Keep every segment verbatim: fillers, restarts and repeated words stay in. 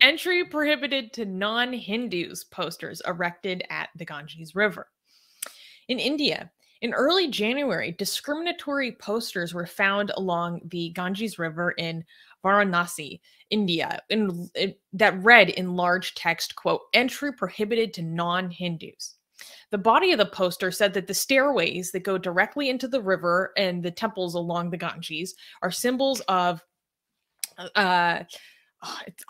Entry prohibited to non-Hindus posters erected at the Ganges River. In India, in early January, discriminatory posters were found along the Ganges River in Varanasi, India, in, in, that read in large text, quote, "Entry prohibited to non-Hindus." The body of the poster said that the stairways that go directly into the river and the temples along the Ganges are symbols of... Uh,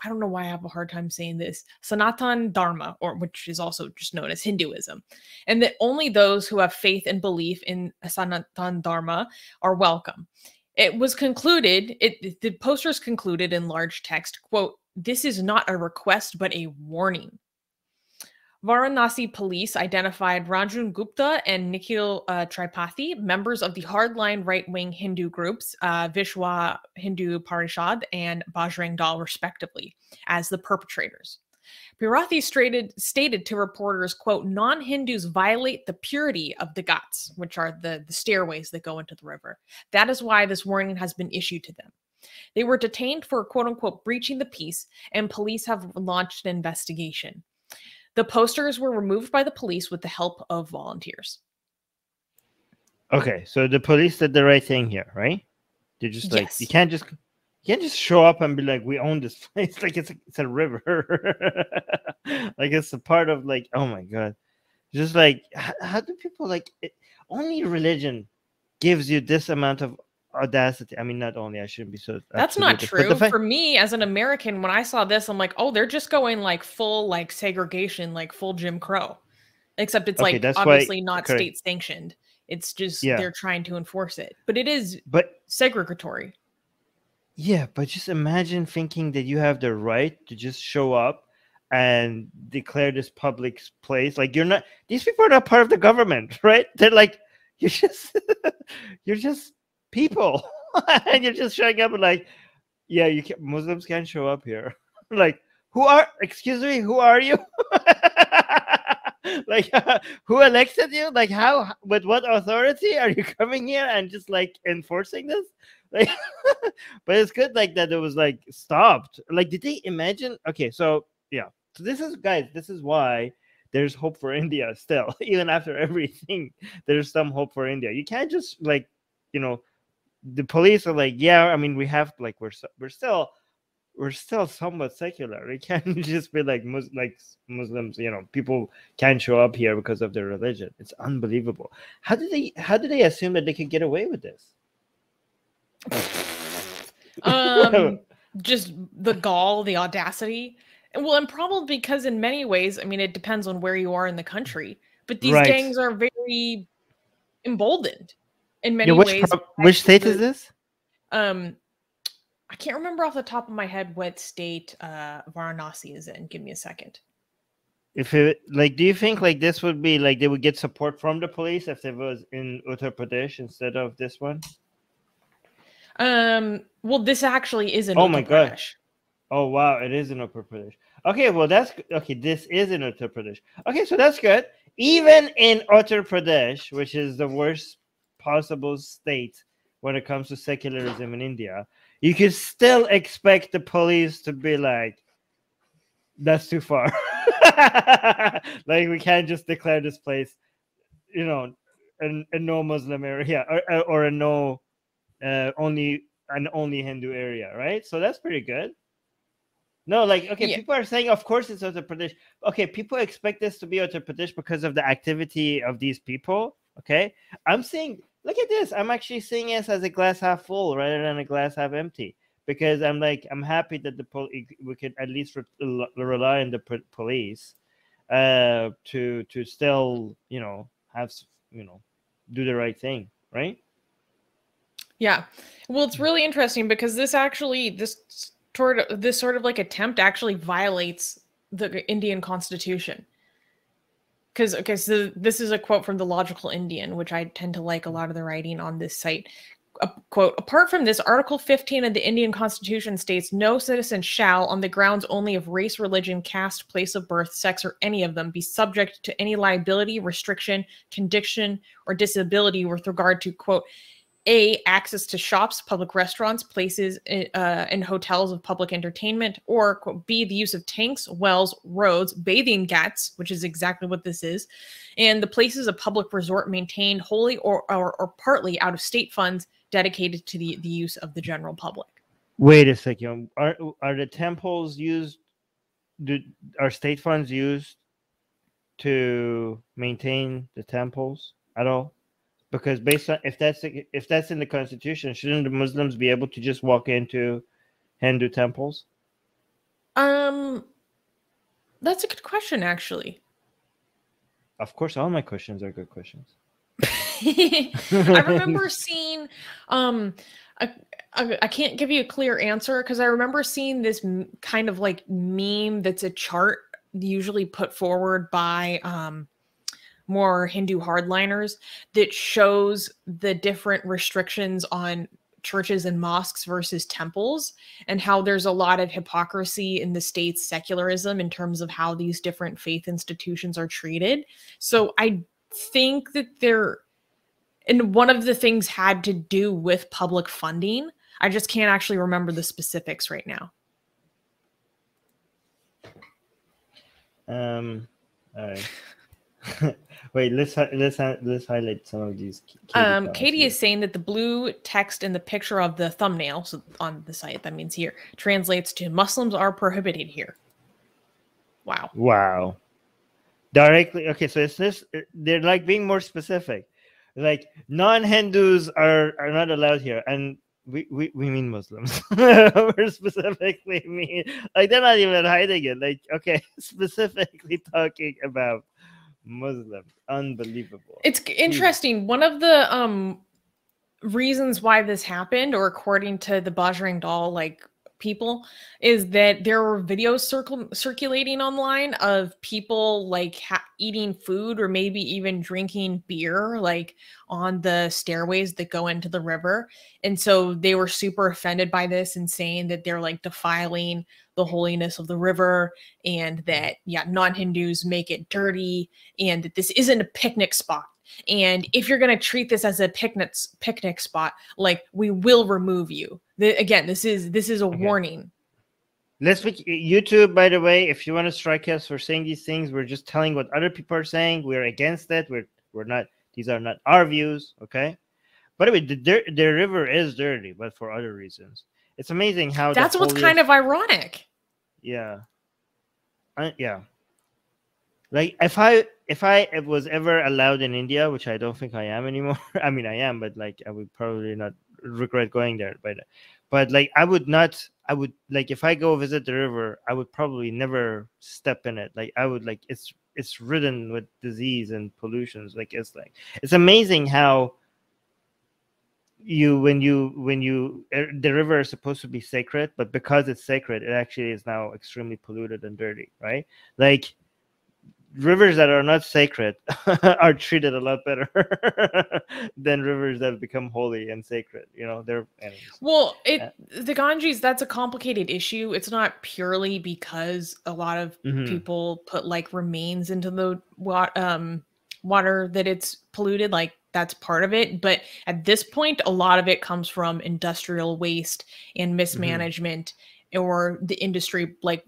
I don't know why I have a hard time saying this, Sanatan Dharma, or which is also just known as Hinduism, and that only those who have faith and belief in Sanatan Dharma are welcome. It was concluded, it, the posters concluded in large text, quote, "This is not a request, but a warning." Varanasi police identified Rajan Gupta and Nikhil uh, Tripathi, members of the hardline right-wing Hindu groups, uh, Vishwa Hindu Parishad and Bajrang Dal, respectively, as the perpetrators. Pirathi stated, stated to reporters, quote, "Non-Hindus violate the purity of the ghats," which are the, the stairways that go into the river. "That is why this warning has been issued to them. They were detained for, quote unquote, breaching the peace, and police have launched an investigation." The posters were removed by the police with the help of volunteers. Okay, so the police did the right thing here, right? They just like yes. you can't just you can't just show up and be like, "We own this place." Like it's a, it's a river, like it's a part of like. Oh my god, just like how, how do people like? It, only religion gives you this amount of audacity. I mean, not only I shouldn't be so. That's not true. For me, as an American, when I saw this, I'm like, oh, they're just going like full like segregation, like full Jim Crow, except it's okay, like obviously why, not correct. state sanctioned. It's just yeah. they're trying to enforce it, but it is but segregatory. Yeah, but just imagine thinking that you have the right to just show up and declare this public place. Like you're not. These people are not part of the government, right? They're like you're just you're just. people and you're just showing up and like yeah you can, Muslims can't show up here. Like who are excuse me who are you? Like uh, who elected you? Like how with what authority are you coming here and just like enforcing this? Like but it's good like that it was like stopped. Like did they imagine? Okay, so yeah, so this is guys this is why there's hope for India still. Even after everything, there's some hope for India. You can't just like you know the police are like, yeah, I mean, we have like we're we're still we're still somewhat secular. We can't just be like Mus like Muslims, you know, people can't show up here because of their religion. It's unbelievable. How do they how do they assume that they can get away with this? Um, just the gall, the audacity. Well, and probably because in many ways, I mean, it depends on where you are in the country, but these right. gangs are very emboldened. In many yeah, which ways, which state the, is this? Um, I can't remember off the top of my head what state uh, Varanasi is in. Give me a second. If it like, do you think like this would be like they would get support from the police if it was in Uttar Pradesh instead of this one? Um, well, this actually is in. Oh Uttar my Pradesh. gosh! Oh wow, it is in Uttar Pradesh. Okay, well that's okay. This is in Uttar Pradesh. Okay, so that's good. Even in Uttar Pradesh, which is the worst possible state when it comes to secularism in India, you can still expect the police to be like, that's too far. Like we can't just declare this place, you know, a, a no Muslim area or, or a no uh, only an only Hindu area, right? So that's pretty good. No, like, okay, yeah. people are saying, of course it's Uttar Pradesh. Okay, people expect this to be Uttar Pradesh because of the activity of these people. Okay, I'm seeing, look at this. I'm actually seeing this as a glass half full rather than a glass half empty, because I'm like, I'm happy that the pol we could at least re rely on the police uh, to to still, you know, have, you know, do the right thing, right? Yeah. Well, it's really interesting because this actually, this, toward, this sort of like attempt actually violates the Indian constitution. Because, okay, so this is a quote from The Logical Indian, which I tend to like a lot of the writing on this site. A quote, "Apart from this, Article fifteen of the Indian Constitution states, no citizen shall, on the grounds only of race, religion, caste, place of birth, sex, or any of them, be subject to any liability, restriction, condition, or disability with regard to, quote, A, access to shops, public restaurants, places, uh, and hotels of public entertainment, or quote, B, the use of tanks, wells, roads, bathing ghats, which is exactly what this is, and the places of public resort maintained wholly or, or, or partly out of state funds dedicated to the, the use of the general public. Wait a second. Are, are the temples used, do, are state funds used to maintain the temples at all? Because based on if that's if that's in the constitution, shouldn't the Muslims be able to just walk into Hindu temples? Um, that's a good question, actually. Of course, all my questions are good questions. I remember seeing, um, I, I, I can't give you a clear answer because I remember seeing this m kind of like meme that's a chart usually put forward by um. more Hindu hardliners that shows the different restrictions on churches and mosques versus temples and how there's a lot of hypocrisy in the state's secularism in terms of how these different faith institutions are treated. So I think that they're, and one of the things had to do with public funding. I just can't actually remember the specifics right now. Um, all right. Wait, let's let's let's highlight some of these. Katie um, Katie here. is saying that the blue text in the picture of the thumbnail, so on the site, that means here, translates to Muslims are prohibited here. Wow. Wow. Directly. Okay, so it's this. They're like being more specific. Like non-Hindus are are not allowed here, and we we, we mean Muslims. We're specifically mean like they're not even hiding it. Like okay, specifically talking about Muslims. Unbelievable. It's interesting. One of the um reasons why this happened, or according to the Bajrang Dal like people, is that there were videos circul circulating online of people like ha eating food or maybe even drinking beer like on the stairways that go into the river. And so they were super offended by this and saying that they're like defiling the holiness of the river and that, yeah, non-Hindus make it dirty and that this isn't a picnic spot. And if you're going to treat this as a picnic picnic spot, like we will remove you. The, again, this is this is a okay. warning. Let's YouTube, by the way, if you want to strike us for saying these things, we're just telling what other people are saying. We're against it. We're we're not. These are not our views. Okay. By the way, the, the, the river is dirty, but for other reasons. It's amazing how that's what's kind of ironic. Yeah. I, yeah. Like if I if I was ever allowed in India, which I don't think I am anymore. I mean, I am, but like I would probably not regret going there. But but like I would not. I would like if I go visit the river, I would probably never step in it. Like I would like it's it's ridden with disease and pollutions. Like it's like it's amazing how you when you when you the river is supposed to be sacred, but because it's sacred, it actually is now extremely polluted and dirty. Right? Like. Rivers that are not sacred are treated a lot better than rivers that become holy and sacred. You know, they're anyways. Well, it the Ganges, that's a complicated issue. It's not purely because a lot of mm-hmm. people put like remains into the wa um, water that it's polluted. Like that's part of it. But at this point, a lot of it comes from industrial waste and mismanagement mm-hmm. or the industry like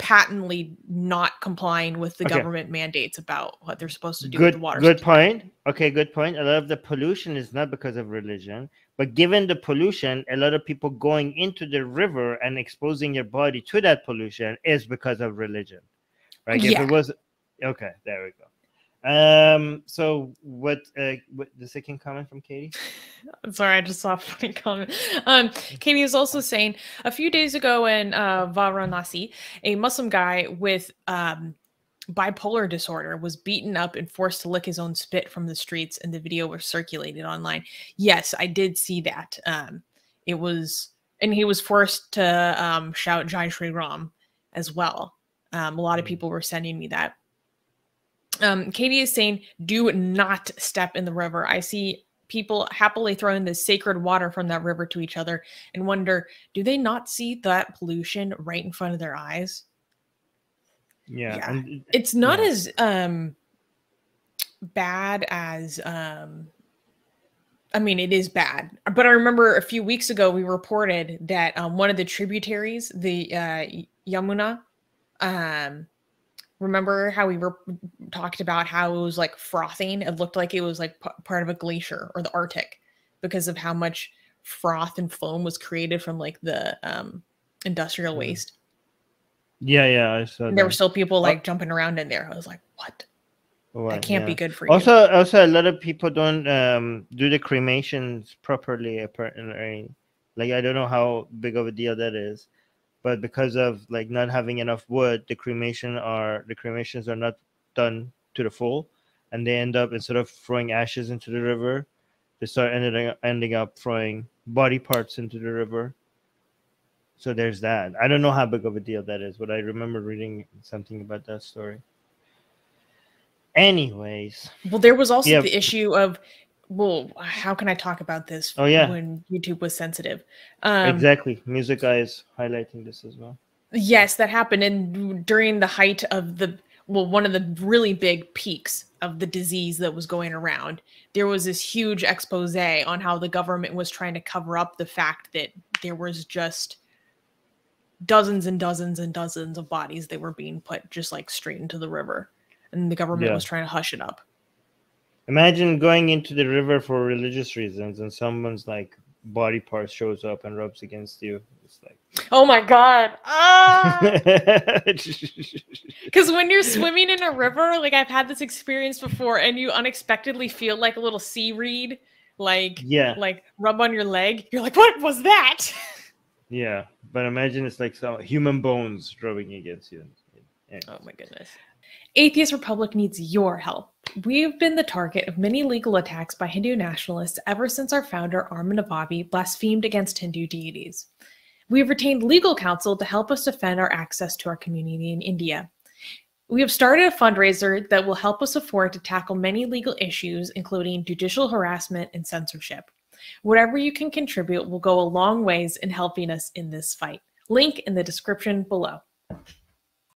patently not complying with the okay. government mandates about what they're supposed to do good, with the water. Good point. Okay, good point. A lot of the pollution is not because of religion, but given the pollution, a lot of people going into the river and exposing your body to that pollution is because of religion, right? Yeah. If it was, okay, there we go. Um, so what, uh, what the second comment from Katie? Sorry, I just saw a funny comment. Um, Katie is also saying a few days ago in uh, Varanasi, a Muslim guy with um, bipolar disorder was beaten up and forced to lick his own spit from the streets, and the video was circulated online. Yes, I did see that. Um, it was, and he was forced to um, shout Jai Shri Ram as well. Um, a lot of people were sending me that. Um, Katie is saying, do not step in the river. I see people happily throwing the sacred water from that river to each other and wonder, do they not see that pollution right in front of their eyes? Yeah. yeah. And, it's not yeah. as um, bad as um, I mean, it is bad. But I remember a few weeks ago, we reported that um, one of the tributaries, the uh, Yamuna, um, remember how we re talked about how it was like frothing? It looked like it was like p part of a glacier or the Arctic because of how much froth and foam was created from like the um, industrial waste. Yeah, yeah. I saw that. There were still people like oh. jumping around in there. I was like, what? Well, that can't yeah. be good for you. Also, also, a lot of people don't um, do the cremations properly, apparently. Like, I don't know how big of a deal that is, but because of like not having enough wood, the cremation are the cremations are not done to the full, and they end up, instead of throwing ashes into the river, they start ending ending up throwing body parts into the river. So there's that. I don't know how big of a deal that is, but I remember reading something about that story. Anyways, well, there was also yeah. the issue of, well, how can I talk about this? Oh yeah, when YouTube was sensitive. Um, exactly, Music Guy is highlighting this as well. Yes, that happened, and during the height of the well, one of the really big peaks of the disease that was going around, there was this huge expose on how the government was trying to cover up the fact that there was just dozens and dozens and dozens of bodies that were being put just like straight into the river. And the government yeah. was trying to hush it up. Imagine going into the river for religious reasons and someone's like body part shows up and rubs against you. It's like, oh my God. Because ah! when you're swimming in a river, like I've had this experience before, and you unexpectedly feel like a little sea reed, like, yeah. like rub on your leg. You're like, what was that? Yeah. But imagine it's like some human bones rubbing against you. Yeah. Oh my goodness. Atheist Republic needs your help. We've been the target of many legal attacks by Hindu nationalists ever since our founder, Armin Navabi, blasphemed against Hindu deities. We've retained legal counsel to help us defend our access to our community in India. We have started a fundraiser that will help us afford to tackle many legal issues, including judicial harassment and censorship. Whatever you can contribute will go a long ways in helping us in this fight. Link in the description below.